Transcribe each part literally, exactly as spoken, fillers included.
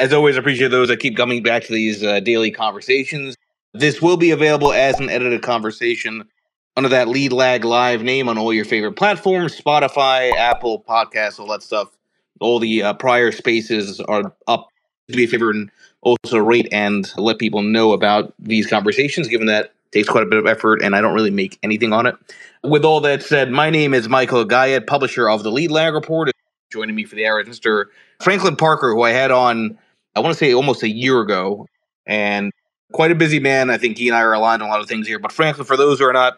As always, I appreciate those that keep coming back to these uh, daily conversations. This will be available as an edited conversation under that Lead Lag Live name on all your favorite platforms, Spotify, Apple Podcasts, all that stuff. All the uh, prior spaces are up. To be a favor and also rate and let people know about these conversations, given that it takes quite a bit of effort and I don't really make anything on it. With all that said, my name is Michael Gayed, publisher of the Lead Lag Report. Joining me for the hour is Mister Franklin Parker, who I had on, I want to say almost a year ago, and quite a busy man. I think he and I are aligned on a lot of things here. But Franklin, for those who are not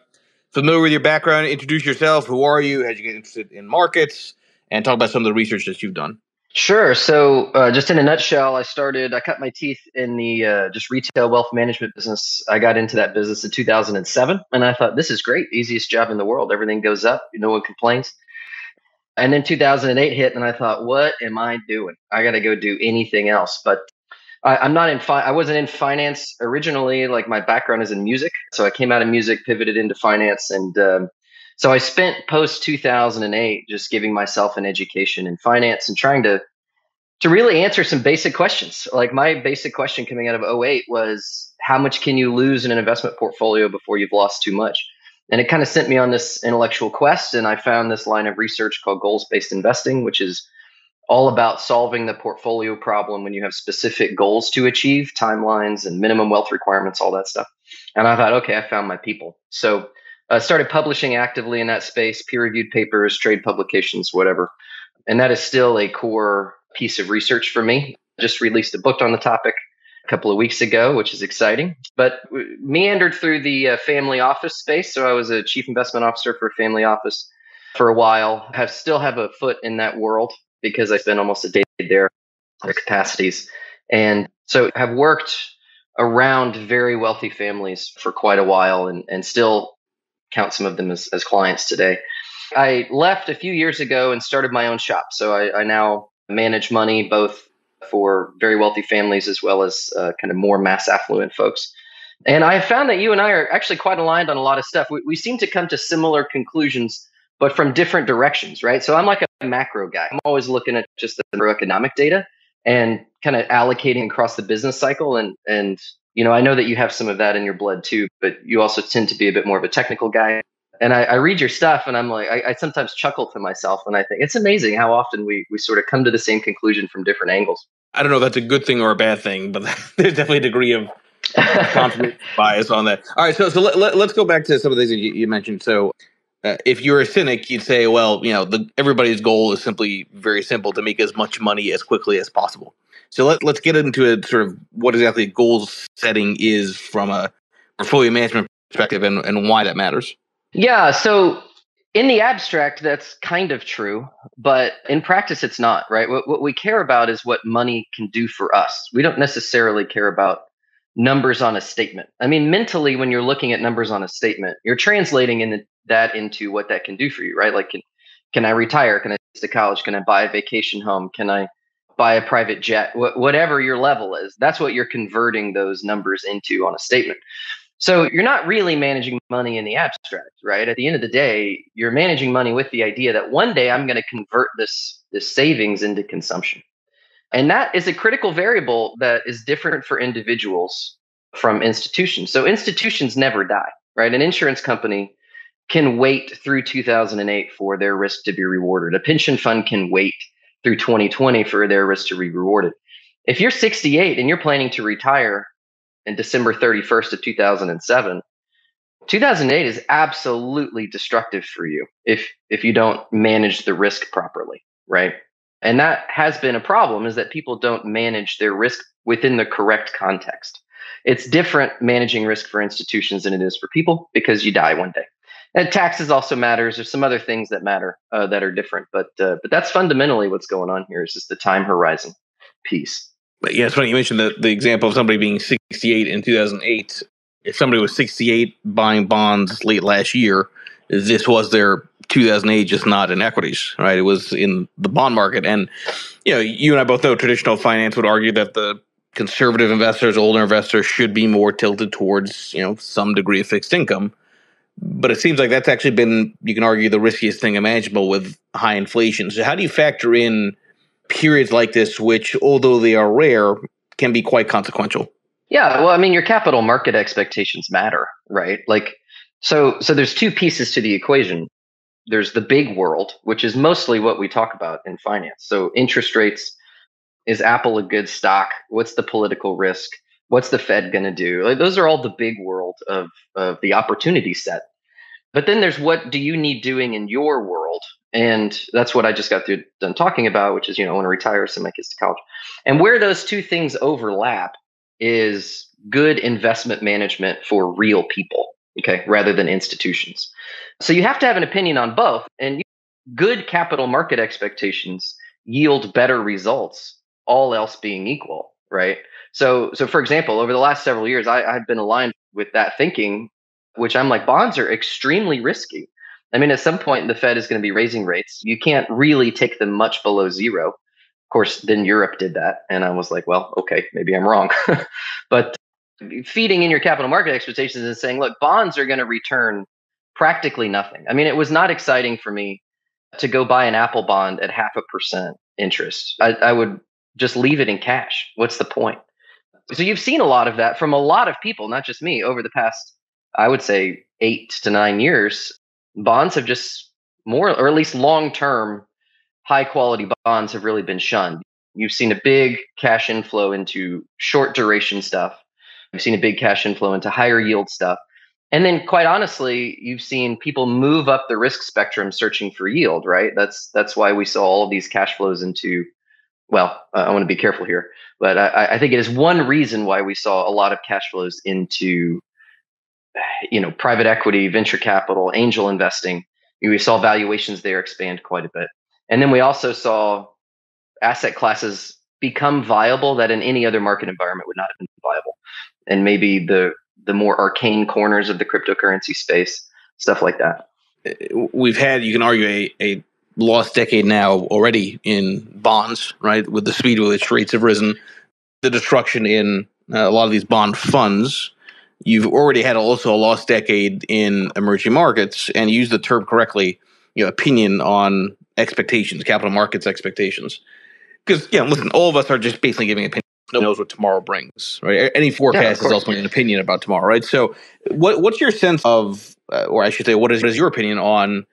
familiar with your background, introduce yourself. Who are you? How did you get interested in markets? And talk about some of the research that you've done. Sure. So uh, just in a nutshell, I started, I cut my teeth in the uh, just retail wealth management business. I got into that business in two thousand seven, and I thought, this is great. Easiest job in the world. Everything goes up. No one complains. And then two thousand eight hit, and I thought, what am I doing? I got to go do anything else. But I, I'm not in, fi- I wasn't in finance originally. Like, my background is in music. So I came out of music, pivoted into finance, and um, so I spent post two thousand eight just giving myself an education in finance and trying to to really answer some basic questions. Like, my basic question coming out of oh eight was, how much can you lose in an investment portfolio before you've lost too much? And it kind of sent me on this intellectual quest, and I found this line of research called Goals-Based Investing, which is all about solving the portfolio problem when you have specific goals to achieve, timelines and minimum wealth requirements, all that stuff. And I thought, okay, I found my people. So I uh, started publishing actively in that space, peer-reviewed papers, trade publications, whatever. And that is still a core piece of research for me. I just released a book on the topic a couple of weeks ago, which is exciting. But w- meandered through the uh, family office space. So I was a chief investment officer for a family office for a while. I still have a foot in that world because I spent almost a day there in other capacities. And so I have worked around very wealthy families for quite a while and, and still count some of them as, as clients today. I left a few years ago and started my own shop. So I, I now manage money both for very wealthy families as well as uh, kind of more mass affluent folks. And I found that you and I are actually quite aligned on a lot of stuff. We, we seem to come to similar conclusions, but from different directions, right? So I'm like a macro guy. I'm always looking at just the macroeconomic data and kind of allocating across the business cycle and and you know, I know that you have some of that in your blood too, but you also tend to be a bit more of a technical guy. And I, I read your stuff and I'm like, I, I sometimes chuckle to myself and I think it's amazing how often we we sort of come to the same conclusion from different angles. I don't know if that's a good thing or a bad thing, but there's definitely a degree of confidence bias on that. All right. So so let, let, let's go back to some of the things that you, you mentioned. So uh, if you're a cynic, you'd say, well, you know, the, everybody's goal is simply very simple, to make as much money as quickly as possible. So let, let's get into a sort of what exactly goal setting is from a portfolio management perspective and, and why that matters. Yeah. So in the abstract, that's kind of true, but in practice, it's not, right? What, what we care about is what money can do for us. We don't necessarily care about numbers on a statement. I mean, mentally, when you're looking at numbers on a statement, you're translating in the, that into what that can do for you, right? Like, can, can I retire? Can I go to college? Can I buy a vacation home? Can I buy a private jet, wh- whatever your level is, that's what you're converting those numbers into on a statement. So you're not really managing money in the abstract, right? At the end of the day, you're managing money with the idea that one day I'm going to convert this, this savings into consumption. And that is a critical variable that is different for individuals from institutions. So institutions never die, right? An insurance company can wait through two thousand eight for their risk to be rewarded. A pension fund can wait through twenty twenty for their risk to be rewarded. If you're sixty-eight and you're planning to retire in December thirty-first of two thousand seven, two thousand eight is absolutely destructive for you if if you don't manage the risk properly, right? And that has been a problem, is that people don't manage their risk within the correct context. It's different managing risk for institutions than it is for people because you die one day. And taxes also matters. There's some other things that matter uh, that are different, but uh, but that's fundamentally what's going on here, is just the time horizon piece. But yeah, it's funny you mentioned the, the example of somebody being sixty-eight in two thousand eight. If somebody was sixty-eight buying bonds late last year, this was their two thousand eight, just not in equities, right? It was in the bond market. And you know, you and I both know traditional finance would argue that the conservative investors, older investors, should be more tilted towards, you know, some degree of fixed income. But it seems like that's actually been, you can argue, the riskiest thing imaginable with high inflation. So how do you factor in periods like this, which, although they are rare, can be quite consequential. Yeah. Well, I mean, your capital market expectations matter, right? Like, so, so there's two pieces to the equation. There's the big world, which is mostly what we talk about in finance. So interest rates, is Apple a good stock? What's the political risk? What's the Fed going to do? Like, those are all the big world of, of the opportunity set. But then there's what do you need doing in your world? And that's what I just got through, done talking about, which is, you know, I want to retire, send my kids to college. And where those two things overlap is good investment management for real people, okay, rather than institutions. So you have to have an opinion on both. And good capital market expectations yield better results, all else being equal, right? So, so for example, over the last several years, I, I've been aligned with that thinking, which I'm like, bonds are extremely risky. I mean, at some point, the Fed is going to be raising rates. You can't really take them much below zero. Of course, then Europe did that. And I was like, well, okay, maybe I'm wrong. But feeding in your capital market expectations and saying, look, bonds are going to return practically nothing. I mean, it was not exciting for me to go buy an Apple bond at half a percent interest. I, I would just leave it in cash. What's the point? So you've seen a lot of that from a lot of people, not just me, over the past, I would say, eight to nine years. Bonds have just more, or at least long-term, high-quality bonds have really been shunned. You've seen a big cash inflow into short-duration stuff. You've seen a big cash inflow into higher-yield stuff. And then, quite honestly, you've seen people move up the risk spectrum searching for yield, right? That's that's why we saw all of these cash flows into, well, uh, I want to be careful here, but I, I think it is one reason why we saw a lot of cash flows into, you know, private equity, venture capital, angel investing. We saw valuations there expand quite a bit. And then we also saw asset classes become viable that in any other market environment would not have been viable. And maybe the the more arcane corners of the cryptocurrency space, stuff like that. We've had, you can argue, a, a lost decade now already in bonds, right? With the speed with which rates have risen, the destruction in uh, a lot of these bond funds. You've already had also a lost decade in emerging markets, and you use the term correctly, you know, opinion on expectations, capital markets expectations. Because, yeah, listen, all of us are just basically giving opinions. No one knows what tomorrow brings, right? Any forecast yeah, is ultimately an opinion about tomorrow, right? So what, what's your sense of, uh, or I should say, what is, what is your opinion on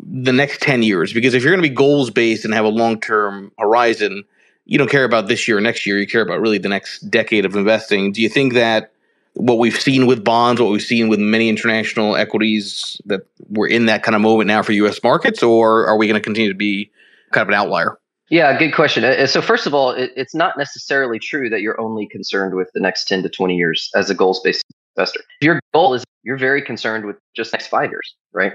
the next ten years? Because if you're going to be goals-based and have a long-term horizon, you don't care about this year or next year. You care about really the next decade of investing. Do you think that what we've seen with bonds, what we've seen with many international equities, that we're in that kind of moment now for U S markets, or are we going to continue to be kind of an outlier? Yeah, good question. So first of all, it, it's not necessarily true that you're only concerned with the next ten to twenty years as a goals-based investor. If your goal is you're very concerned with just the next five years, right?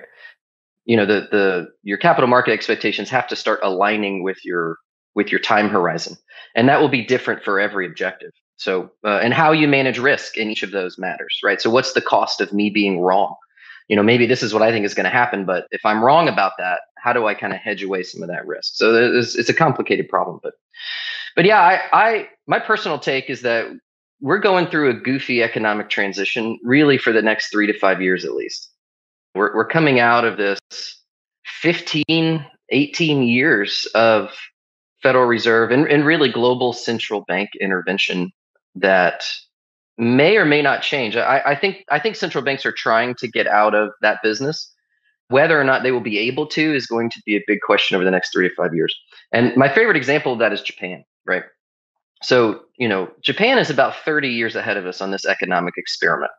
You know, the the your capital market expectations have to start aligning with your with your time horizon, and that will be different for every objective. So, uh, and how you manage risk in each of those matters, right? So what's the cost of me being wrong? You know, maybe this is what I think is going to happen, but if I'm wrong about that, how do I kind of hedge away some of that risk? So it's a complicated problem, but, but yeah, I, I, my personal take is that we're going through a goofy economic transition really for the next three to five years, at least. We're, we're coming out of this fifteen, eighteen years of Federal Reserve and, and really global central bank intervention that may or may not change. I, I think I think central banks are trying to get out of that business. Whether or not they will be able to is going to be a big question over the next three to five years. And my favorite example of that is Japan, right? So, you know, Japan is about thirty years ahead of us on this economic experiment.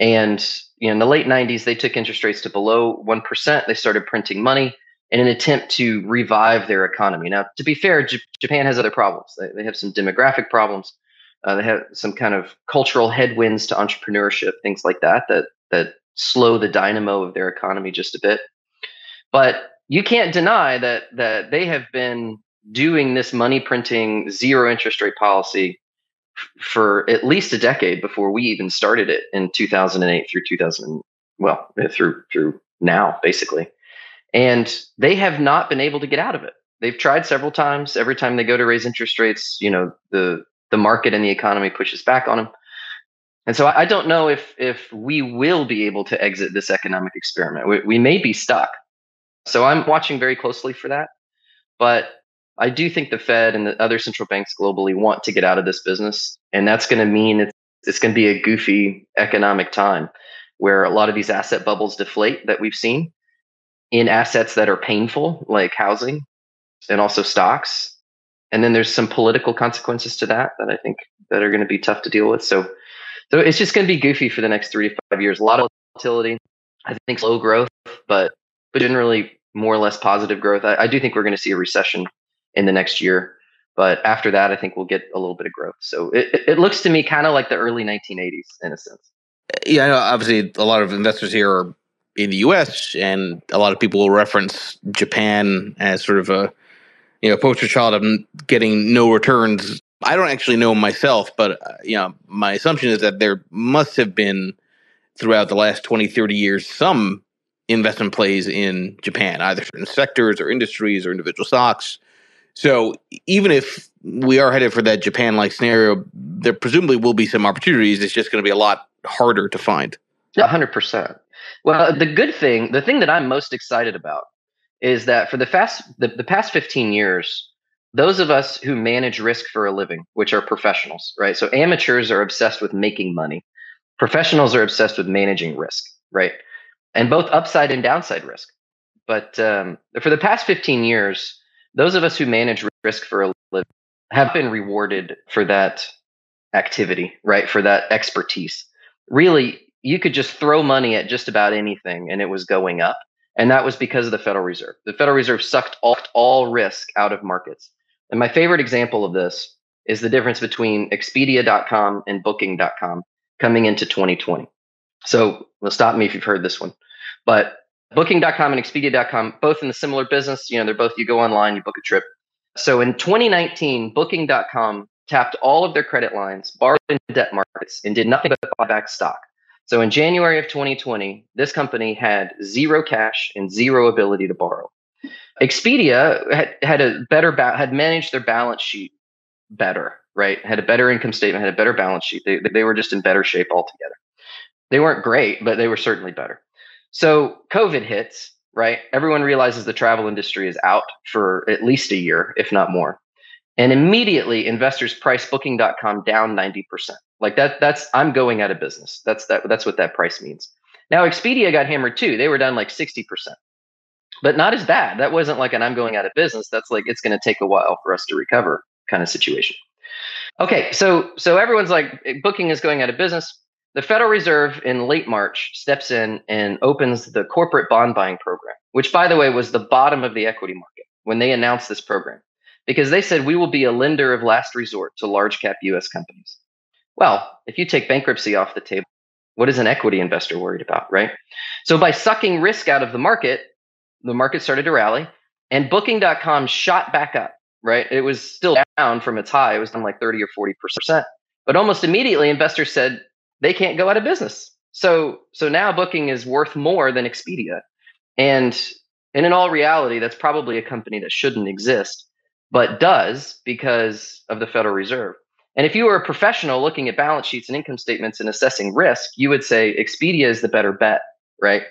And you know, in the late nineties, they took interest rates to below one percent. They started printing money in an attempt to revive their economy. Now, to be fair, J- Japan has other problems. They, they have some demographic problems. Uh, they have some kind of cultural headwinds to entrepreneurship, things like that, that that slow the dynamo of their economy just a bit. But you can't deny that that they have been doing this money printing, zero interest rate policy f- for at least a decade before we even started it in two thousand eight through two thousand, well, through through now, basically. And they have not been able to get out of it. They've tried several times. Every time they go to raise interest rates, you know, the the market and the economy pushes back on them. And so I don't know if if we will be able to exit this economic experiment. We, we may be stuck. So I'm watching very closely for that. But I do think the Fed and the other central banks globally want to get out of this business. And that's going to mean it's, it's going to be a goofy economic time where a lot of these asset bubbles deflate that we've seen in assets that are painful, like housing and also stocks. And then there's some political consequences to that that I think that are going to be tough to deal with. So, so it's just going to be goofy for the next three to five years. A lot of volatility, I think slow growth, but but generally more or less positive growth. I, I do think we're going to see a recession in the next year. But after that, I think we'll get a little bit of growth. So it, it looks to me kind of like the early nineteen eighties in a sense. Yeah, I know obviously a lot of investors here are in the U S and a lot of people will reference Japan as sort of a you know poster child of getting no returns. I don't actually know myself, but uh, you know my assumption is that there must have been throughout the last twenty, thirty years some investment plays in Japan, either certain sectors or industries or individual stocks. So even if we are headed for that Japan-like scenario, there presumably will be some opportunities. It's just going to be a lot harder to find. Yeah, one hundred percent. Well, the good thing, the thing that I'm most excited about is that for the, fast, the, the past fifteen years, those of us who manage risk for a living, which are professionals, right? So amateurs are obsessed with making money. Professionals are obsessed with managing risk, right? And both upside and downside risk. But um, for the past fifteen years, those of us who manage risk for a living have been rewarded for that activity, right? For that expertise. Really, you could just throw money at just about anything and it was going up. And that was because of the Federal Reserve. The Federal Reserve sucked all, all risk out of markets. And my favorite example of this is the difference between Expedia dot com and Booking dot com coming into twenty twenty. So well, stop me if you've heard this one. But Booking dot com and Expedia dot com, both in the similar business. You know, they're both, you go online, you book a trip. So in twenty nineteen, Booking dot com tapped all of their credit lines, borrowed in debt markets, and did nothing but buy back stock. So in January of twenty twenty, this company had zero cash and zero ability to borrow. Expedia had, had a better, ba- had managed their balance sheet better, right? Had a better income statement, had a better balance sheet. They, they were just in better shape altogether. They weren't great, but they were certainly better. So COVID hits, right? Everyone realizes the travel industry is out for at least a year, if not more. And immediately investors price Booking dot com down ninety percent. Like that, that's, I'm going out of business. That's that. That's what that price means. Now Expedia got hammered too. They were down like sixty percent, but not as bad. That wasn't like an I'm going out of business. That's like, it's going to take a while for us to recover kind of situation. Okay. So, so everyone's like Booking is going out of business. The Federal Reserve in late March steps in and opens the corporate bond buying program, which, by the way, was the bottom of the equity market when they announced this program, because they said we will be a lender of last resort to large cap U S companies. Well, if you take bankruptcy off the table, what is an equity investor worried about, right? So by sucking risk out of the market, the market started to rally and Booking dot com shot back up, right? It was still down from its high. It was down like thirty or forty percent. But almost immediately investors said, they can't go out of business. So so now Booking is worth more than Expedia. And, and in all reality, that's probably a company that shouldn't exist, but does because of the Federal Reserve. And if you were a professional looking at balance sheets and income statements and assessing risk, you would say Expedia is the better bet, right?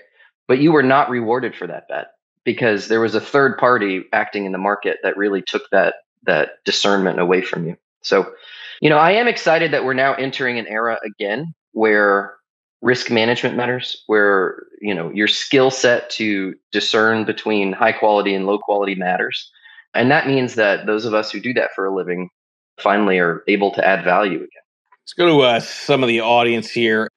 But you were not rewarded for that bet because there was a third party acting in the market that really took that that discernment away from you. So, you know, I am excited that we're now entering an era again where risk management matters, where, you know, your skill set to discern between high quality and low quality matters. And that means that those of us who do that for a living finally are able to add value again. Let's go to uh, some of the audience here.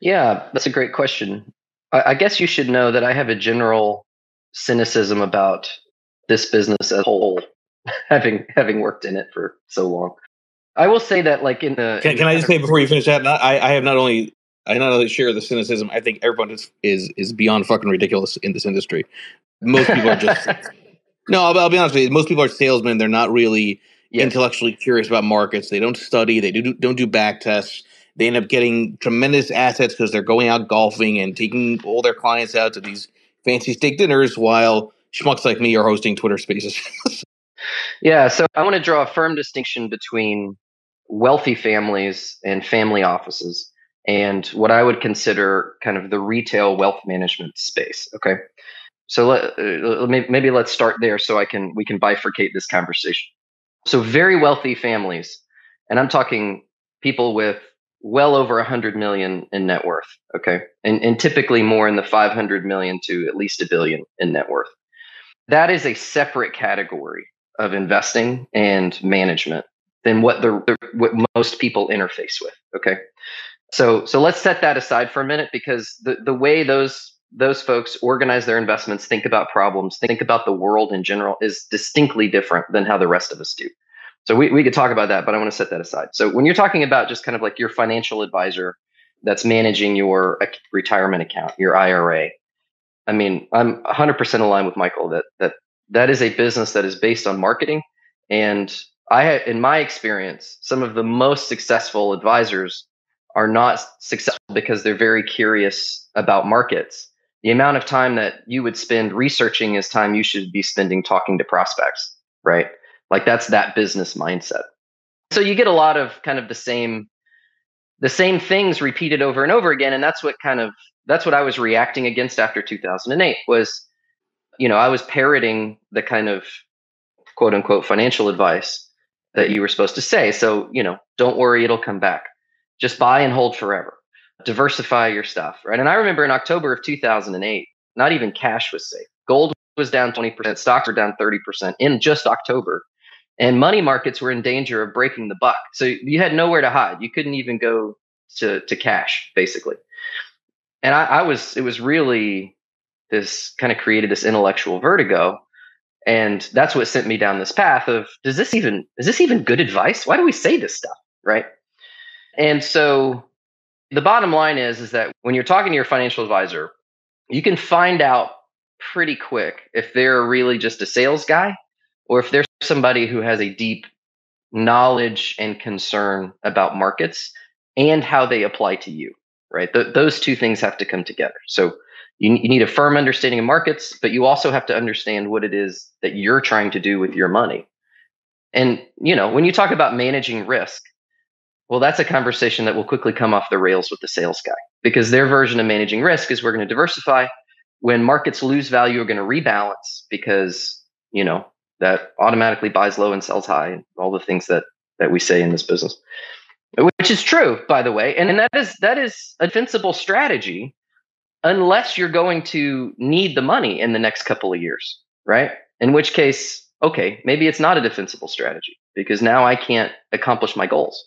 Yeah, that's a great question. I, I guess you should know that I have a general cynicism about this business as a whole, having having worked in it for so long. I will say that, like in the can, in can the, I just say before you finish that, not, I, I have not only I not only share the cynicism. I think everyone is is, is beyond fucking ridiculous in this industry. Most people are just no. I'll, I'll be honest with you. Most people are salesmen. They're not really yes. intellectually curious about markets. They don't study. They do don't do back tests. They end up getting tremendous assets because they're going out golfing and taking all their clients out to these fancy steak dinners while schmucks like me are hosting Twitter Spaces. Yeah. So I want to draw a firm distinction between wealthy families and family offices and what I would consider kind of the retail wealth management space. Okay. So let, uh, maybe let's start there so I can we can bifurcate this conversation. So very wealthy families, and I'm talking people with well over one hundred million in net worth, okay? And, and typically more in the five hundred million to at least a billion in net worth. That is a separate category of investing and management than what the, the what most people interface with, okay? So so let's set that aside for a minute, because the, the way those those folks organize their investments, think about problems, think about the world in general is distinctly different than how the rest of us do. So we, we could talk about that, but I want to set that aside. So when you're talking about just kind of like your financial advisor that's managing your retirement account, your I R A, I mean, I'm one hundred percent aligned with Michael that that that is a business that is based on marketing. And I, in my experience, some of the most successful advisors are not successful because they're very curious about markets. The amount of time that you would spend researching is time you should be spending talking to prospects, right? Like that's that business mindset. So you get a lot of kind of the same, the same things repeated over and over again. And that's what kind of, that's what I was reacting against after two thousand eight was, you know, I was parroting the kind of quote unquote financial advice that you were supposed to say. So, you know, don't worry, it'll come back. Just buy and hold forever. Diversify your stuff, right? And I remember in October of two thousand eight, not even cash was safe. Gold was down twenty percent, stocks were down thirty percent in just October. And money markets were in danger of breaking the buck. So you had nowhere to hide. You couldn't even go to, to cash, basically. And I, I was, it was really this kind of created this intellectual vertigo. And that's what sent me down this path of, does this even, is this even good advice? Why do we say this stuff, right? And so the bottom line is, is that when you're talking to your financial advisor, you can find out pretty quick if they're really just a sales guy or if they're somebody who has a deep knowledge and concern about markets and how they apply to you, right? Th- those two things have to come together. So you, you need a firm understanding of markets, but you also have to understand what it is that you're trying to do with your money. And, you know, when you talk about managing risk, well, that's a conversation that will quickly come off the rails with the sales guy, because their version of managing risk is we're going to diversify. When markets lose value, we're going to rebalance because, you know, that automatically buys low and sells high and all the things that that we say in this business, which is true, by the way. And, and that is that is a defensible strategy unless you're going to need the money in the next couple of years, right? In which case, okay, maybe it's not a defensible strategy because now I can't accomplish my goals.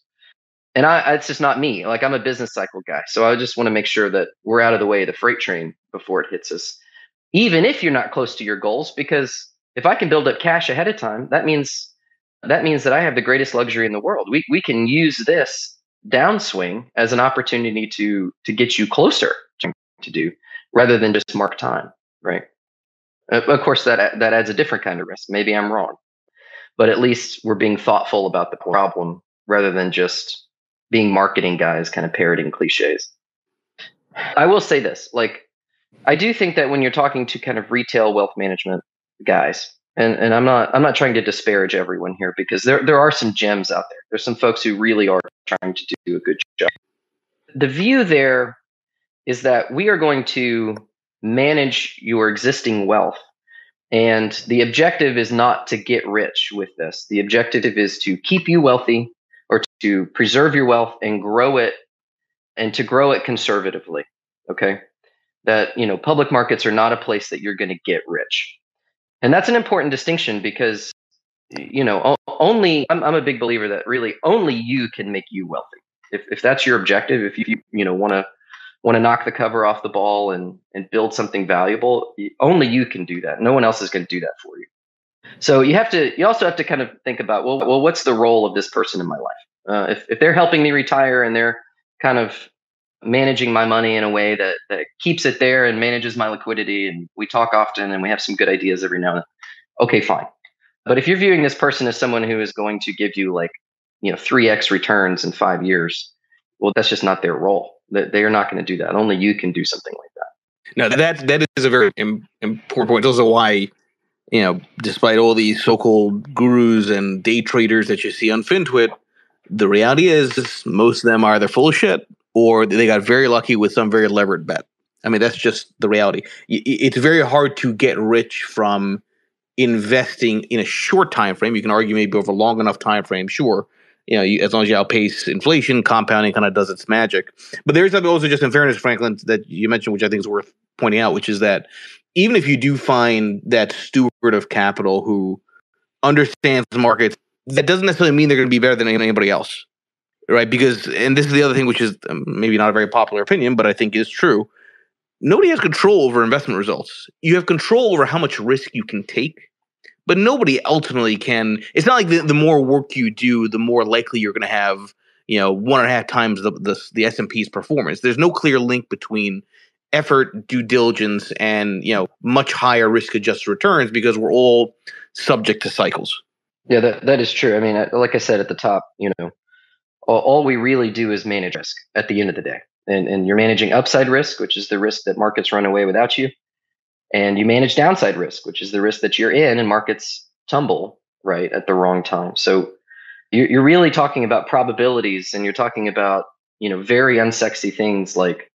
And I, it's just not me. Like I'm a business cycle guy. So I just want to make sure that we're out of the way of the freight train before it hits us, even if you're not close to your goals, because if I can build up cash ahead of time, that means that means that I have the greatest luxury in the world. We we can use this downswing as an opportunity to to get you closer to do rather than just mark time, right? Of course, that that adds a different kind of risk. Maybe I'm wrong, but at least we're being thoughtful about the problem rather than just being marketing guys kind of parroting cliches. I will say this, like, I do think that when you're talking to kind of retail wealth management guys, and, and I'm not I'm not trying to disparage everyone here because there, there are some gems out there. There's some folks who really are trying to do a good job. The view there is that we are going to manage your existing wealth. And the objective is not to get rich with this. The objective is to keep you wealthy, or to preserve your wealth and grow it, and to grow it conservatively, okay? That, you know, public markets are not a place that you're going to get rich. And that's an important distinction because, you know, only, I'm, I'm a big believer that really only you can make you wealthy. If if that's your objective, if you, you know, want to want to knock the cover off the ball and, and build something valuable, only you can do that. No one else is going to do that for you. So you have to. You also have to kind of think about well, well, what's the role of this person in my life? Uh, if if they're helping me retire and they're kind of managing my money in a way that, that keeps it there and manages my liquidity, and we talk often and we have some good ideas every now and then, okay, fine. But if you're viewing this person as someone who is going to give you like you know three x returns in five years, well, that's just not their role. That they are not going to do that. Only you can do something like that. No, that that is a very important point. Also, why. You know, despite all these so-called gurus and day traders that you see on FinTwit, the reality is most of them are either full of shit or they got very lucky with some very levered bet. I mean, that's just the reality. It's very hard to get rich from investing in a short time frame. You can argue maybe over a long enough time frame, sure. You know, you, as long as you outpace inflation, compounding kind of does its magic. But there is something also, just in fairness, Franklin, that you mentioned, which I think is worth pointing out, which is that even if you do find that steward of capital who understands the markets, that doesn't necessarily mean they're going to be better than anybody else, right? Because, and this is the other thing, which is maybe not a very popular opinion, but I think is true. Nobody has control over investment results. You have control over how much risk you can take, but nobody ultimately can. It's not like the, the more work you do, the more likely you're going to have, you know, one and a half times the, the, the S and P's performance. There's no clear link between effort, due diligence, and, you know, much higher risk-adjusted returns, because we're all subject to cycles. Yeah, that that is true. I mean, like I said at the top, you know, all we really do is manage risk at the end of the day. And, and you're managing upside risk, which is the risk that markets run away without you. And you manage downside risk, which is the risk that you're in and markets tumble right at the wrong time. So you're really talking about probabilities, and you're talking about, you know, very unsexy things like,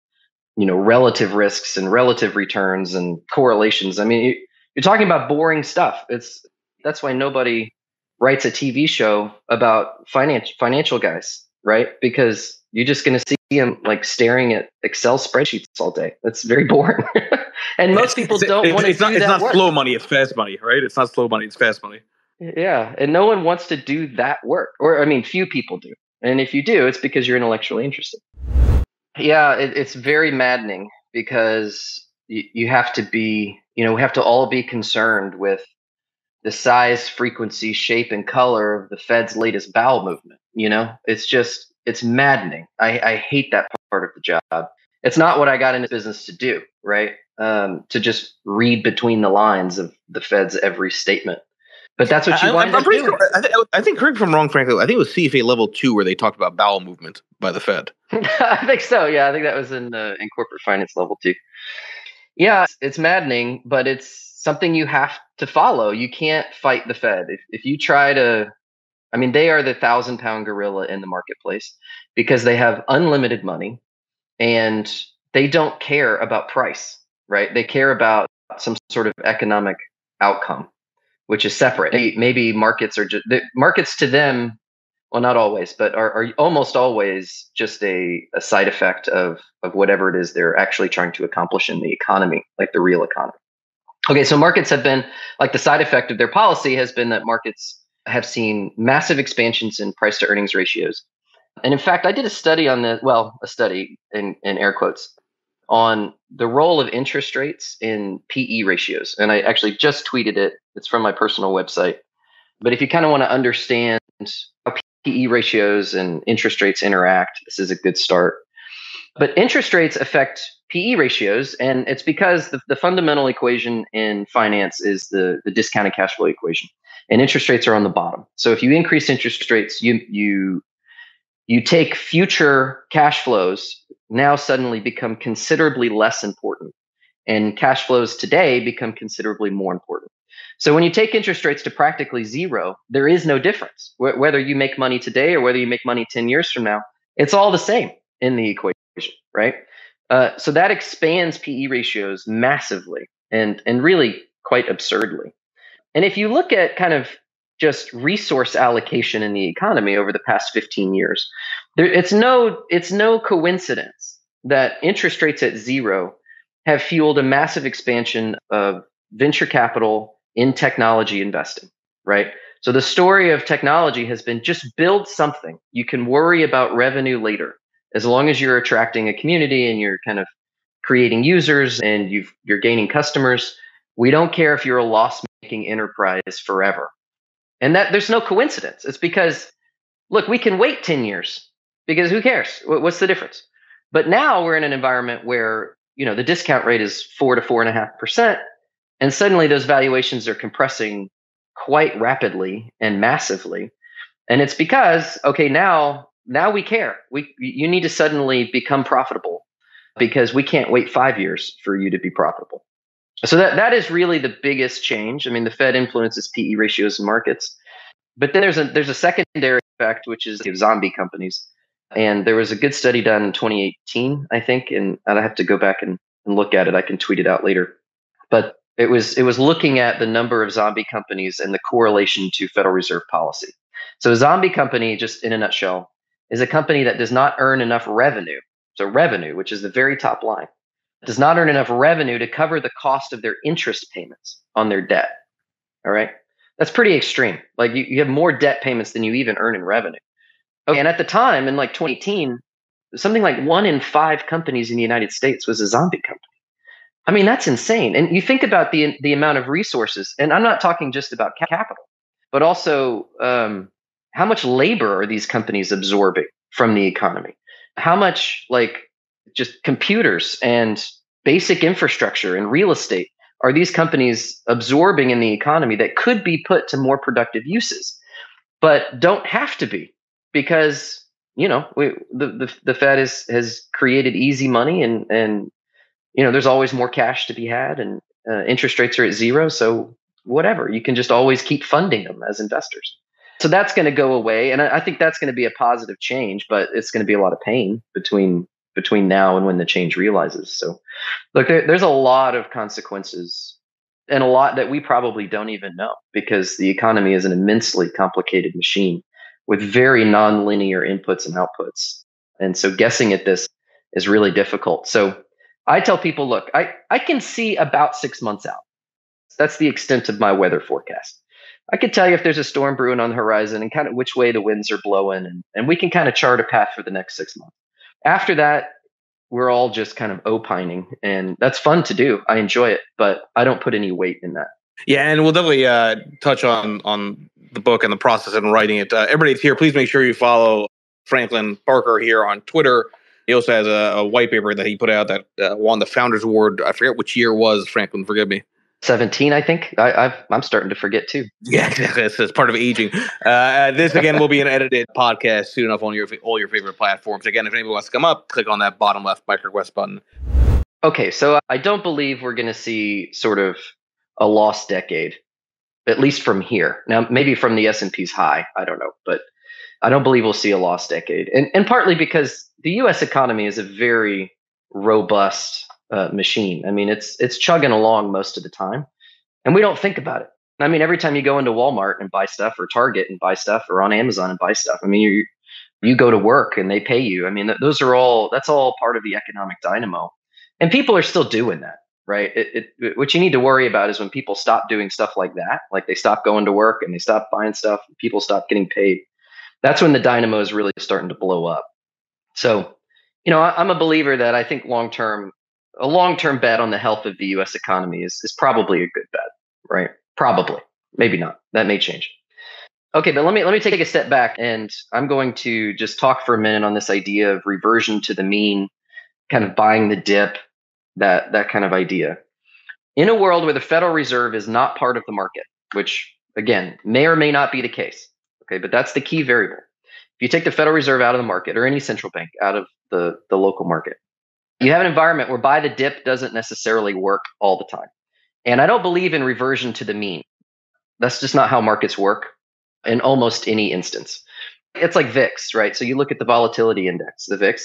you know, relative risks and relative returns and correlations. I mean, you're talking about boring stuff. It's that's why nobody writes a T V show about finance financial guys, right? Because you're just going to see them like staring at Excel spreadsheets all day. That's very boring. And most people don't want to do that work. It's not slow money, it's fast money, right? It's not slow money, it's fast money. Yeah, and no one wants to do that work. Or, I mean, few people do. And if you do, it's because you're intellectually interested. Yeah, it, it's very maddening, because you, you have to be, you know, we have to all be concerned with the size, frequency, shape, and color of the Fed's latest bowel movement. You know, it's just, it's maddening. I, I hate that part of the job. It's not what I got into business to do, right? Um, to just read between the lines of the Fed's every statement. But that's what you want to do. Sure, I, th- I think, correct me if I'm wrong, frankly, I think it was C F A level two where they talked about bowel movement by the Fed. I think so. Yeah, I think that was in uh, in corporate finance level two. Yeah, it's, it's maddening, but it's something you have to follow. You can't fight the Fed. If if you try to, I mean, they are the thousand pound gorilla in the marketplace, because they have unlimited money and they don't care about price, right? They care about some sort of economic outcome, which is separate. Maybe, maybe markets are just, the markets to them, well, not always, but are, are almost always just a, a side effect of, of whatever it is they're actually trying to accomplish in the economy, like the real economy. Okay, so markets have been, like the side effect of their policy has been that markets have seen massive expansions in price to earnings ratios. And in fact, I did a study on the, well, a study in, in air quotes, on the role of interest rates in P E ratios. And I actually just tweeted it. It's from my personal website. But if you kind of want to understand how P E ratios and interest rates interact, this is a good start. But interest rates affect P E ratios, and it's because the, the fundamental equation in finance is the, the discounted cash flow equation. And interest rates are on the bottom. So if you increase interest rates, you you you take future cash flows now suddenly become considerably less important. And cash flows today become considerably more important. So when you take interest rates to practically zero, there is no difference. Wh- whether you make money today or whether you make money ten years from now, it's all the same in the equation, right? Uh, so that expands P E ratios massively and, and really quite absurdly. And if you look at kind of just resource allocation in the economy over the past fifteen years, there, it's no it's no coincidence that interest rates at zero have fueled a massive expansion of venture capital in technology investing, right? So the story of technology has been just build something. You can worry about revenue later, as long as you're attracting a community and you're kind of creating users and you've, you're gaining customers. We don't care if you're a loss-making enterprise forever. And that there's no coincidence. It's because, look, we can wait ten years because who cares? What's the difference? But now we're in an environment where, you know, the discount rate is four to four point five percent. And suddenly those valuations are compressing quite rapidly and massively. And it's because, okay, now... Now we care. We you need to suddenly become profitable because we can't wait five years for you to be profitable. So that, that is really the biggest change. I mean, the Fed influences P E ratios and markets. But then there's a there's a secondary effect, which is zombie companies. And there was a good study done in twenty eighteen, I think, and I'd have to go back and and look at it. I can tweet it out later. But it was it was looking at the number of zombie companies and the correlation to Federal Reserve policy. So a zombie company, just in a nutshell, is a company that does not earn enough revenue. So revenue, which is the very top line, does not earn enough revenue to cover the cost of their interest payments on their debt. All right. That's pretty extreme. Like you, you have more debt payments than you even earn in revenue. Okay. And at the time, in like twenty eighteen, something like one in five companies in the United States was a zombie company. I mean, that's insane. And you think about the the amount of resources, and I'm not talking just about capital, but also um, how much labor are these companies absorbing from the economy? How much like just computers and basic infrastructure and real estate are these companies absorbing in the economy that could be put to more productive uses, but don't have to be because, you know, we, the, the the Fed is, has created easy money and, and, you know, there's always more cash to be had and uh, interest rates are at zero. So whatever, you can just always keep funding them as investors. So that's going to go away. And I, I think that's going to be a positive change, but it's going to be a lot of pain between between now and when the change realizes. So look, there, there's a lot of consequences and a lot that we probably don't even know because the economy is an immensely complicated machine with very nonlinear inputs and outputs. And so guessing at this is really difficult. So I tell people, look, I, I can see about six months out. That's the extent of my weather forecast. I can tell you if there's a storm brewing on the horizon and kind of which way the winds are blowing. And, and we can kind of chart a path for the next six months. After that, we're all just kind of opining, and that's fun to do. I enjoy it, but I don't put any weight in that. Yeah, and we'll definitely uh, touch on on the book and the process and writing it. Uh, everybody here, please make sure you follow Franklin Parker here on Twitter. He also has a, a white paper that he put out that uh, won the Founders Award. I forget which year it was, Franklin, forgive me. seventeen, I think. I, I've, I'm starting to forget too. Yeah, it's, it's part of aging. Uh, this, again, will be an edited podcast soon enough on your all your favorite platforms. Again, if anybody wants to come up, click on that bottom left mic request button. Okay, so I don't believe we're going to see sort of a lost decade, at least from here. Now, maybe from the S and P's high, I don't know, but I don't believe we'll see a lost decade. And, and partly because the U S economy is a very robust Uh, machine. I mean, it's it's chugging along most of the time, and we don't think about it. I mean, every time you go into Walmart and buy stuff, or Target and buy stuff, or on Amazon and buy stuff, I mean, you you go to work and they pay you. I mean, th- those are all that's all part of the economic dynamo, and people are still doing that, right? It, it, it, what you need to worry about is when people stop doing stuff like that, like they stop going to work and they stop buying stuff, and people stop getting paid. That's when the dynamo is really starting to blow up. So, you know, I, I'm a believer that I think long term. A long-term bet on the health of the U S economy is, is probably a good bet, right? Probably, maybe not. That may change. Okay, but let me let me take a step back, and I'm going to just talk for a minute on this idea of reversion to the mean, kind of buying the dip, that that kind of idea. In a world where the Federal Reserve is not part of the market, which again may or may not be the case, okay, but that's the key variable. If you take the Federal Reserve out of the market or any central bank out of the, the local market, you have an environment where buy the dip doesn't necessarily work all the time. And I don't believe in reversion to the mean. That's just not how markets work in almost any instance. It's like V I X, right? So you look at the volatility index, the V I X.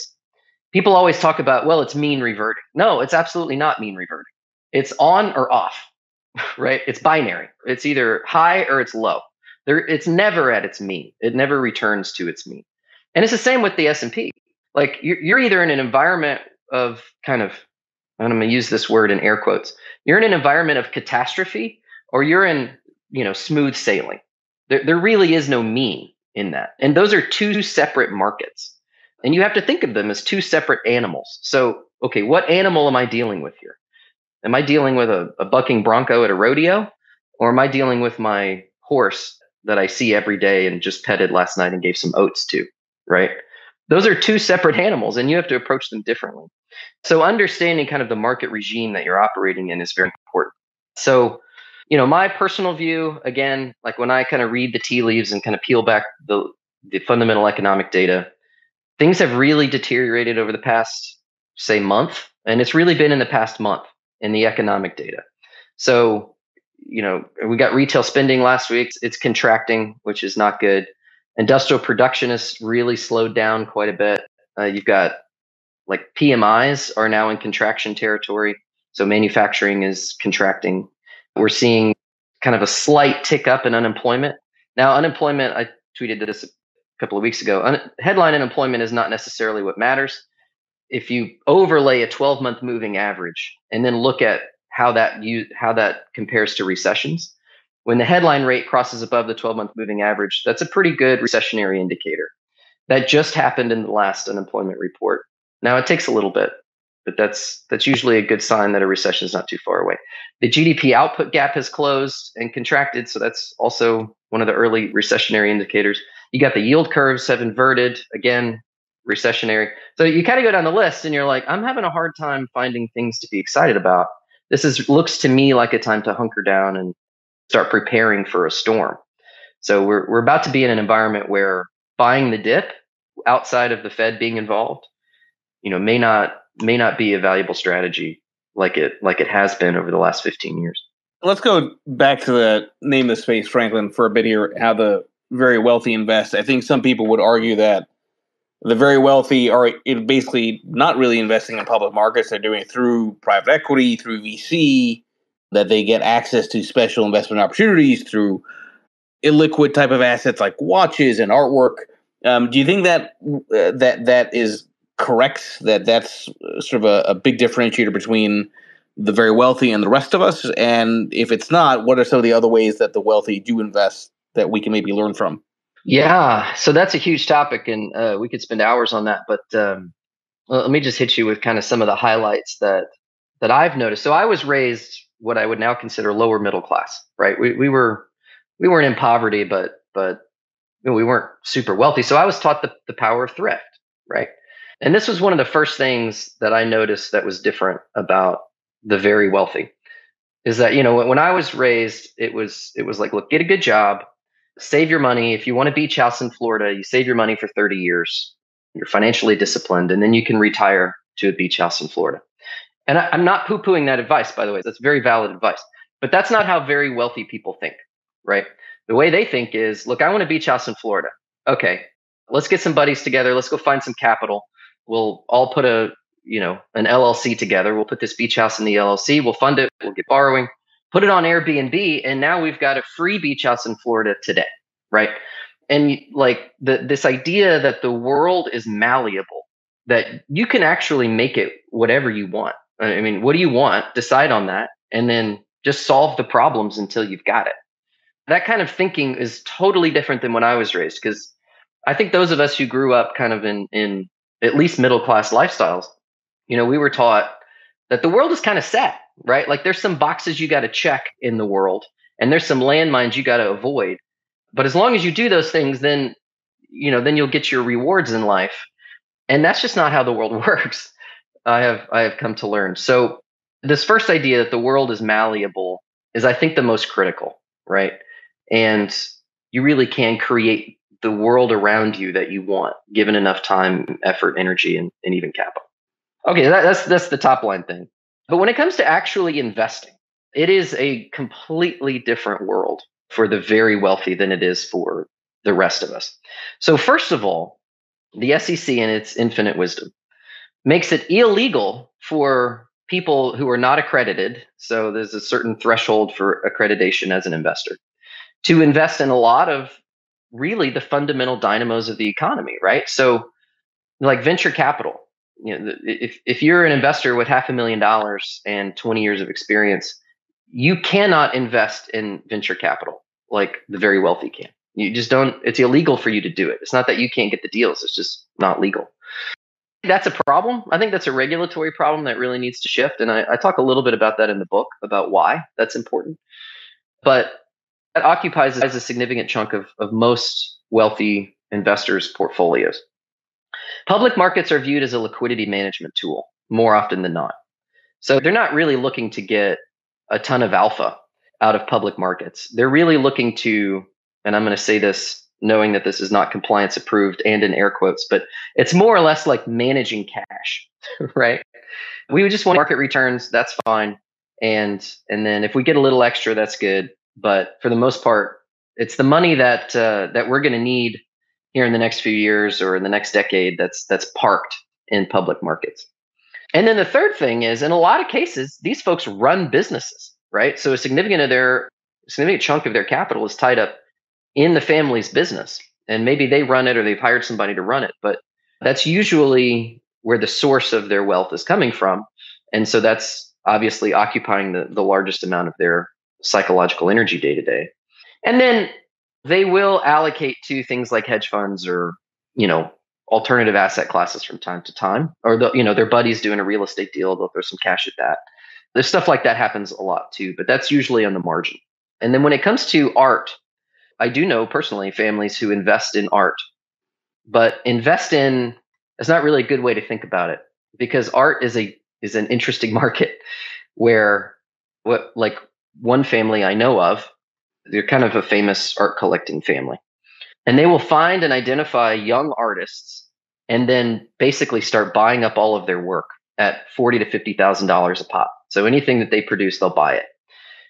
People always talk about, well, it's mean reverting. No, it's absolutely not mean reverting. It's on or off, right? It's binary. It's either high or it's low. There, it's never at its mean. It never returns to its mean. And it's the same with the S and P. Like you're, you're either in an environment of kind of, and I'm going to use this word in air quotes, you're in an environment of catastrophe or you're in, you know, smooth sailing. There, there really is no mean in that. And those are two separate markets. And you have to think of them as two separate animals. So, okay, what animal am I dealing with here? Am I dealing with a, a bucking bronco at a rodeo? Or am I dealing with my horse that I see every day and just petted last night and gave some oats to, right? Those are two separate animals, and you have to approach them differently. So understanding kind of the market regime that you're operating in is very important. So, you know, my personal view, again, like when I kind of read the tea leaves and kind of peel back the, the fundamental economic data, things have really deteriorated over the past, say, month. And it's really been in the past month in the economic data. So, you know, we got retail spending last week. It's contracting, which is not good. Industrial production has really slowed down quite a bit. Uh, you've got like P M Is are now in contraction territory. So manufacturing is contracting. We're seeing kind of a slight tick up in unemployment. Now, unemployment, I tweeted this a couple of weeks ago. Un- headline unemployment is not necessarily what matters. If you overlay a twelve-month moving average and then look at how that you, how that compares to recessions, when the headline rate crosses above the twelve-month moving average, that's a pretty good recessionary indicator. That just happened in the last unemployment report. Now, it takes a little bit, but that's that's usually a good sign that a recession is not too far away. The G D P output gap has closed and contracted, so that's also one of the early recessionary indicators. You got the yield curves have inverted, again, recessionary. So you kind of go down the list and you're like, I'm having a hard time finding things to be excited about. This is looks to me like a time to hunker down and start preparing for a storm. So we're we're about to be in an environment where buying the dip outside of the Fed being involved, you know, may not may not be a valuable strategy like it like it has been over the last fifteen years. Let's go back to the name of the space, Franklin, for a bit here, how the very wealthy invest. I think some people would argue that the very wealthy are basically not really investing in public markets. They're doing it through private equity, through V C, that they get access to special investment opportunities through illiquid type of assets like watches and artwork. Um, do you think that uh, that that is correct, that that's sort of a, a big differentiator between the very wealthy and the rest of us? And if it's not, what are some of the other ways that the wealthy do invest that we can maybe learn from? Yeah, so that's a huge topic, and uh, we could spend hours on that. But um, let me just hit you with kind of some of the highlights that that I've noticed. So I was raised what I would now consider lower middle class, right? We we were we weren't in poverty, but but you know, we weren't super wealthy. So I was taught the, the power of thrift, right? And this was one of the first things that I noticed that was different about the very wealthy, is that, you know, when I was raised, it was it was like, look, get a good job. Save your money. If you want a beach house in Florida, you save your money for thirty years. You're financially disciplined, and then you can retire to a beach house in Florida. And I, I'm not poo-pooing that advice, by the way. That's very valid advice. But that's not how very wealthy people think, right? The way they think is, look, I want a beach house in Florida. Okay, let's get some buddies together. Let's go find some capital. We'll all put a, you know, an L L C together. We'll put this beach house in the L L C. We'll fund it. We'll get borrowing. Put it on Airbnb, and now we've got a free beach house in Florida today, right? And like the, this idea that the world is malleable, that you can actually make it whatever you want. I mean, what do you want? Decide on that, and then just solve the problems until you've got it. That kind of thinking is totally different than when I was raised, because I think those of us who grew up kind of in, in at least middle-class lifestyles, you know, we were taught that the world is kind of set, right? Like there's some boxes you got to check in the world, and there's some landmines you got to avoid. But as long as you do those things, then, you know, then you'll get your rewards in life. And that's just not how the world works. I have, I have come to learn. So this first idea that the world is malleable is, I think, the most critical, right? And you really can create the world around you that you want, given enough time, effort, energy, and, and even capital. Okay. That, that's, that's the top line thing. But when it comes to actually investing, it is a completely different world for the very wealthy than it is for the rest of us. So first of all, the S E C in its infinite wisdom makes it illegal for people who are not accredited, so there's a certain threshold for accreditation as an investor, to invest in a lot of really the fundamental dynamos of the economy, right? So like venture capital. You know, if if you're an investor with half a million dollars and twenty years of experience, you cannot invest in venture capital like the very wealthy can. You just don't. It's illegal for you to do it. It's not that you can't get the deals. It's just not legal. That's a problem. I think that's a regulatory problem that really needs to shift. And I, I talk a little bit about that in the book, about why that's important. But that occupies a significant chunk of, of most wealthy investors' portfolios. Public markets are viewed as a liquidity management tool more often than not. So they're not really looking to get a ton of alpha out of public markets. They're really looking to, and I'm going to say this knowing that this is not compliance approved and in air quotes, but it's more or less like managing cash, right? We would just want market returns. That's fine. And, and then if we get a little extra, that's good. But for the most part, it's the money that, uh, that we're going to need here in the next few years or in the next decade that's that's parked in public markets. And then the third thing is, in a lot of cases, these folks run businesses, right? So a significant of their significant chunk of their capital is tied up in the family's business, and maybe they run it or they've hired somebody to run it, but that's usually where the source of their wealth is coming from. And so that's obviously occupying the, the largest amount of their psychological energy day to day. And then they will allocate to things like hedge funds or, you know, alternative asset classes from time to time, or the, you know, their buddies doing a real estate deal, they'll throw some cash at that. There's stuff like that happens a lot too, but that's usually on the margin. And then when it comes to art, I do know personally families who invest in art, but invest in is not really a good way to think about it, because art is a is an interesting market where what like one family I know of, they're kind of a famous art collecting family. And they will find and identify young artists and then basically start buying up all of their work at forty thousand to fifty thousand dollars a pop. So anything that they produce, they'll buy it.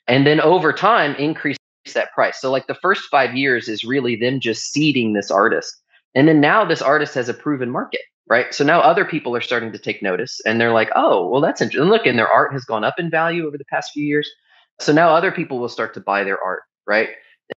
And then over time, increase that price. So like the first five years is really them just seeding this artist. And then now this artist has a proven market, right? So now other people are starting to take notice and they're like, oh, well, that's interesting. And look, and their art has gone up in value over the past few years. So now other people will start to buy their art, right?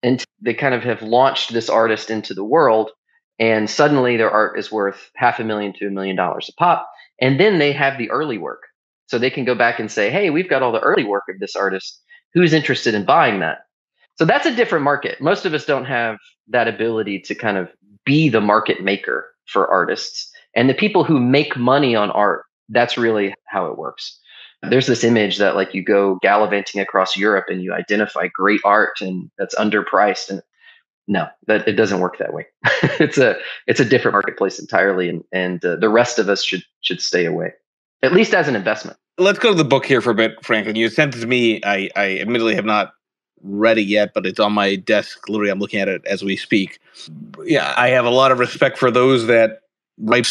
And they kind of have launched this artist into the world, and suddenly their art is worth half a million to a million dollars a pop. And then they have the early work. So they can go back and say, hey, we've got all the early work of this artist. Who's interested in buying that? So that's a different market. Most of us don't have that ability to kind of be the market maker for artists. And the people who make money on art, that's really how it works. There's this image that like you go gallivanting across Europe and you identify great art and that's underpriced. And no, that it doesn't work that way. it's a it's a different marketplace entirely, and and uh, the rest of us should should stay away, at least as an investment. Let's go to the book here for a bit, Franklin. You sent it to me. I I admittedly have not read it yet, but it's on my desk. Literally, I'm looking at it as we speak. Yeah, I have a lot of respect for those that write.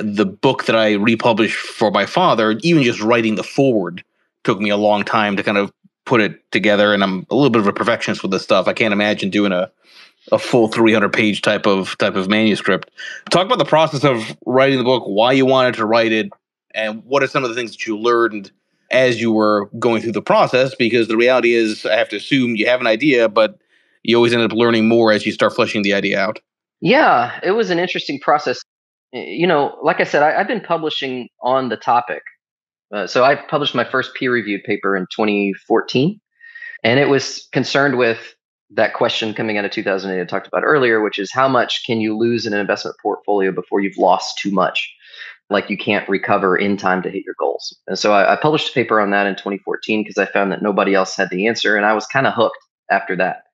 The book that I republished for my father, even just writing the foreword, took me a long time to kind of put it together. And I'm a little bit of a perfectionist with this stuff. I can't imagine doing a, a full three hundred page type of type of manuscript. Talk about the process of writing the book, why you wanted to write it, and what are some of the things that you learned as you were going through the process? Because the reality is, I have to assume you have an idea, but you always end up learning more as you start fleshing the idea out. Yeah, it was an interesting process. You know, like I said, I, I've been publishing on the topic. Uh, so I published my first peer-reviewed paper in twenty fourteen, and it was concerned with that question coming out of two thousand eight I talked about earlier, which is how much can you lose in an investment portfolio before you've lost too much? Like you can't recover in time to hit your goals. And so I, I published a paper on that in twenty fourteen because I found that nobody else had the answer, and I was kind of hooked after that.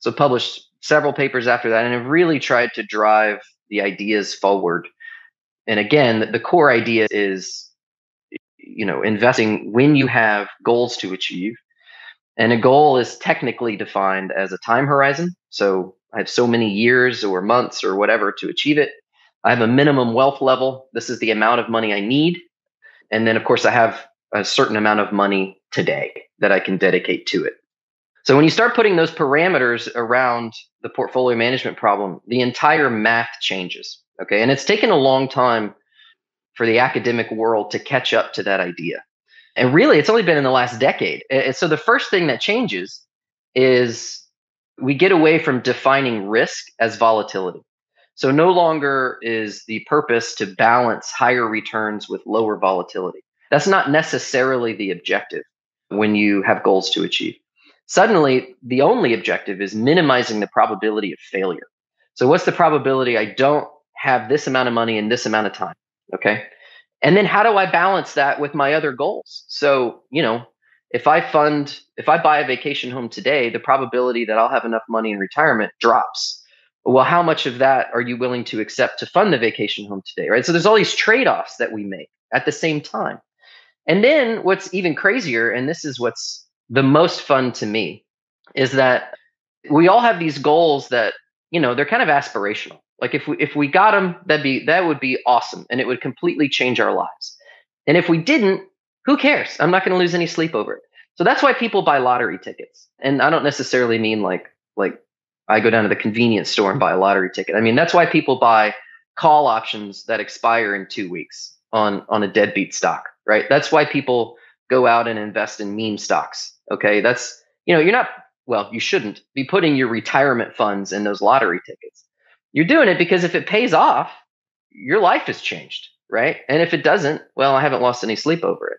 So published several papers after that, and I've really tried to drive the ideas forward. And again, the core idea is, you know, investing when you have goals to achieve. And a goal is technically defined as a time horizon. So I have so many years or months or whatever to achieve it. I have a minimum wealth level. This is the amount of money I need. And then, of course, I have a certain amount of money today that I can dedicate to it. So when you start putting those parameters around the portfolio management problem, the entire math changes, okay? And it's taken a long time for the academic world to catch up to that idea. And really, it's only been in the last decade. And so the first thing that changes is we get away from defining risk as volatility. So no longer is the purpose to balance higher returns with lower volatility. That's not necessarily the objective when you have goals to achieve. Suddenly, the only objective is minimizing the probability of failure. So what's the probability I don't have this amount of money in this amount of time, okay? And then how do I balance that with my other goals? So, you know, if I fund, if I buy a vacation home today, the probability that I'll have enough money in retirement drops. Well, how much of that are you willing to accept to fund the vacation home today, right? So there's all these trade-offs that we make at the same time. And then what's even crazier, and this is what's the most fun to me, is that we all have these goals that, you know, they're kind of aspirational. Like if we if we got them, that'd be that would be awesome, and it would completely change our lives. And if we didn't, who cares? I'm not going to lose any sleep over it. So that's why people buy lottery tickets. And I don't necessarily mean like like I go down to the convenience store and buy a lottery ticket. I mean, that's why people buy call options that expire in two weeks on, on a deadbeat stock, right? That's why people go out and invest in meme stocks, okay? That's, you know, you're not, well, you shouldn't be putting your retirement funds in those lottery tickets. You're doing it because if it pays off, your life has changed, right? And if it doesn't, well, I haven't lost any sleep over it.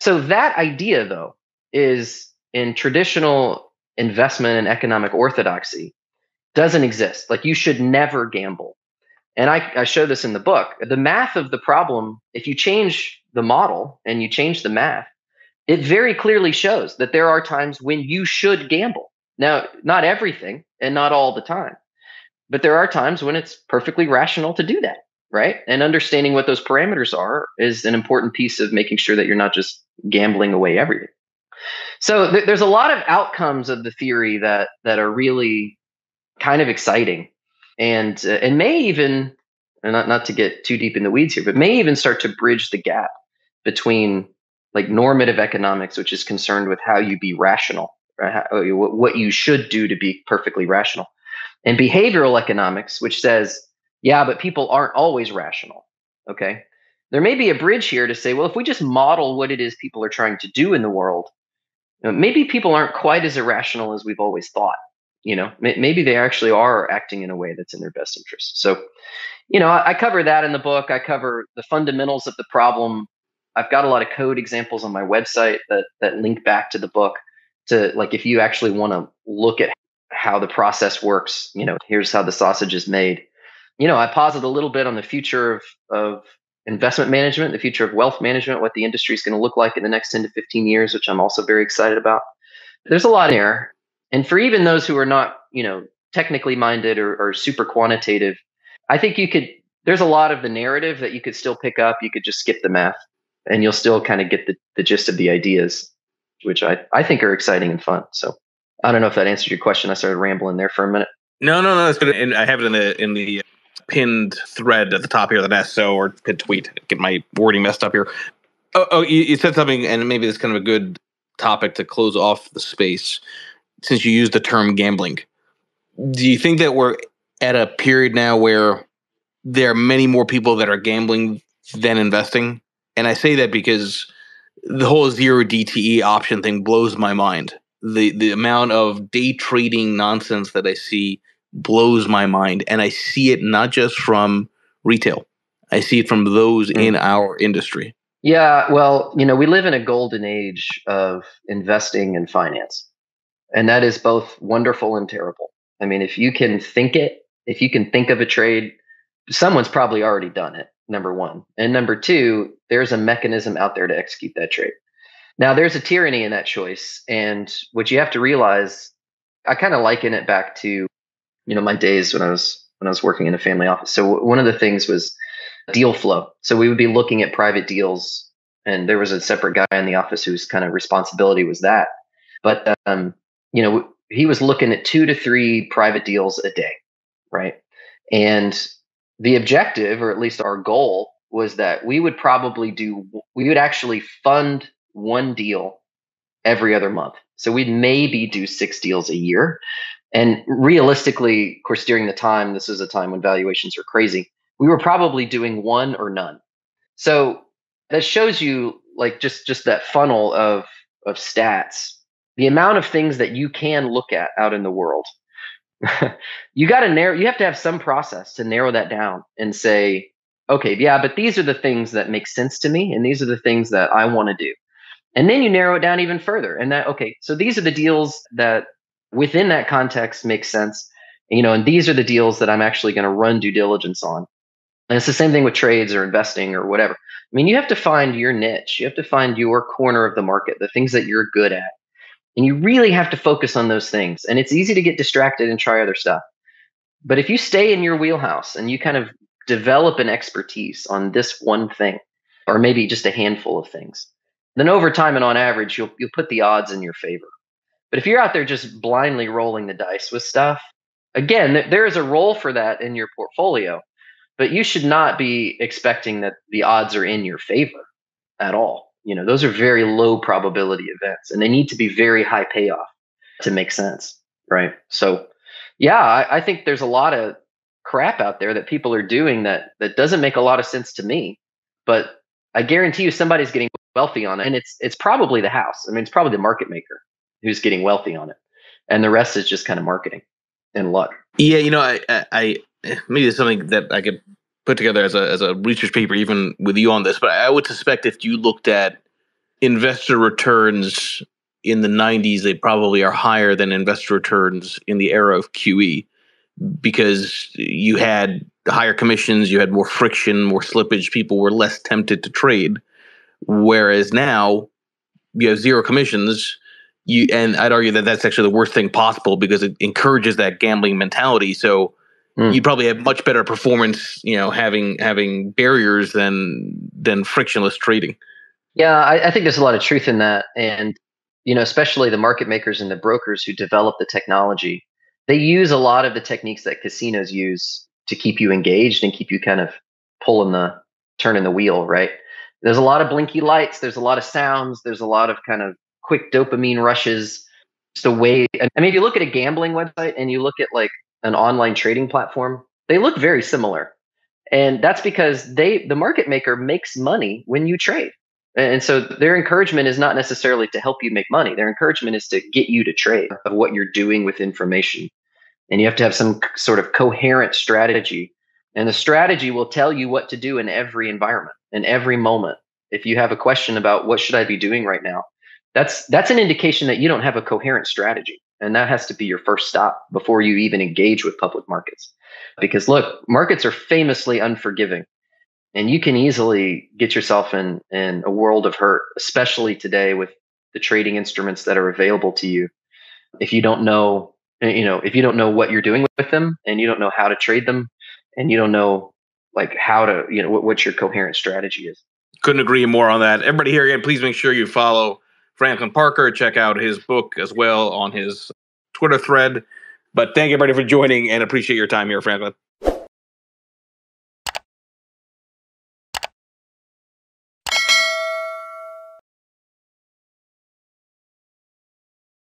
So that idea, though, is in traditional investment and economic orthodoxy doesn't exist. Like, you should never gamble. And I, I show this in the book. The math of the problem, if you change the model and you change the math, it very clearly shows that there are times when you should gamble. Now, not everything and not all the time, but there are times when it's perfectly rational to do that, right? And understanding what those parameters are is an important piece of making sure that you're not just gambling away everything. So th- there's a lot of outcomes of the theory that that are really kind of exciting, and uh, and may even, and not not to get too deep in the weeds here, but may even start to bridge the gap between like normative economics, which is concerned with how you be rational, right? how, what you should do to be perfectly rational, and behavioral economics, which says, yeah, but people aren't always rational. Okay, there may be a bridge here to say, well, if we just model what it is people are trying to do in the world, maybe people aren't quite as irrational as we've always thought. You know, maybe they actually are acting in a way that's in their best interest. So, you know, I cover that in the book. I cover the fundamentals of the problem. I've got a lot of code examples on my website that that link back to the book. To like, if you actually want to look at how the process works, you know, here's how the sausage is made. You know, I posit a little bit on the future of of investment management, the future of wealth management, what the industry is going to look like in the next ten to fifteen years, which I'm also very excited about. There's a lot in there. And for even those who are not, you know, technically minded or, or super quantitative, I think you could, there's a lot of the narrative that you could still pick up. You could just skip the math and you'll still kind of get the, the gist of the ideas, which I, I think are exciting and fun. So I don't know if that answered your question. I started rambling there for a minute. No, no, no, that's good. And I have it in the, in the pinned thread at the top here that asks, so, or pinned tweet, get my wording messed up here. Oh, oh you, you said something, and maybe that's kind of a good topic to close off the space. Since you use the term gambling, do you think that we're at a period now where there are many more people that are gambling than investing? And I say that because the whole zero D T E option thing blows my mind. The the amount of day trading nonsense that I see blows my mind. And I see it not just from retail. I see it from those mm. in our industry. Yeah, well, you know, we live in a golden age of investing and finance. And that is both wonderful and terrible. I mean, if you can think it, if you can think of a trade, someone's probably already done it, number one. And number two, there's a mechanism out there to execute that trade. Now, there's a tyranny in that choice. And what you have to realize, I kind of liken it back to, you know, my days when I was when I was working in a family office. So one of the things was deal flow. So we would be looking at private deals, and there was a separate guy in the office whose kind of responsibility was that. But um you know, he was looking at two to three private deals a day, right? And the objective, or at least our goal, was that we would probably do, we would actually fund one deal every other month. So we'd maybe do six deals a year. And realistically, of course, during the time, this is a time when valuations are crazy, we were probably doing one or none. So that shows you like just, just that funnel of, of stats. The amount of things that you can look at out in the world, you got to narrow, you have to have some process to narrow that down and say, okay, yeah, but these are the things that make sense to me. And these are the things that I want to do. And then you narrow it down even further. And that, okay, so these are the deals that within that context make sense, you know, and these are the deals that I'm actually going to run due diligence on. And it's the same thing with trades or investing or whatever. I mean, you have to find your niche. You have to find your corner of the market, the things that you're good at. And you really have to focus on those things. And it's easy to get distracted and try other stuff. But if you stay in your wheelhouse and you kind of develop an expertise on this one thing, or maybe just a handful of things, then over time and on average, you'll you'll put the odds in your favor. But if you're out there just blindly rolling the dice with stuff, again, th- there is a role for that in your portfolio, but you should not be expecting that the odds are in your favor at all. You know, those are very low probability events, and they need to be very high payoff to make sense, right? So, yeah, I, I think there's a lot of crap out there that people are doing that that doesn't make a lot of sense to me. But I guarantee you somebody's getting wealthy on it. And it's it's probably the house. I mean, it's probably the market maker who's getting wealthy on it. And the rest is just kind of marketing and luck. Yeah, you know, I, I, I maybe there's something that I could put together as a as a research paper, even with you on this. But I would suspect if you looked at investor returns in the nineties, they probably are higher than investor returns in the era of Q E, because you had higher commissions, you had more friction, more slippage. People were less tempted to trade. Whereas now you have zero commissions. You, and I'd argue that that's actually the worst thing possible, because it encourages that gambling mentality. So mm. you'd probably have much better performance, you know, having having barriers than than frictionless trading. Yeah, I, I think there's a lot of truth in that. And, you know, especially the market makers and the brokers who develop the technology, they use a lot of the techniques that casinos use to keep you engaged and keep you kind of pulling the, turning the wheel, right? There's a lot of blinky lights. There's a lot of sounds. There's a lot of kind of quick dopamine rushes. It's the way, I mean, if you look at a gambling website and you look at like an online trading platform, they look very similar. And that's because they, the market maker makes money when you trade. And so their encouragement is not necessarily to help you make money. Their encouragement is to get you to trade of what you're doing with information. And you have to have some sort of coherent strategy. And the strategy will tell you what to do in every environment, in every moment. If you have a question about what should I be doing right now, that's that's an indication that you don't have a coherent strategy. And that has to be your first stop before you even engage with public markets. Because look, markets are famously unforgiving. And you can easily get yourself in, in a world of hurt, especially today with the trading instruments that are available to you. If you don't know, you know, if you don't know what you're doing with them, and you don't know how to trade them, and you don't know like how to, you know, what, what your coherent strategy is. Couldn't agree more on that. Everybody here again, please make sure you follow Franklin Parker. Check out his book as well on his Twitter thread. But thank you everybody for joining, and appreciate your time here, Franklin.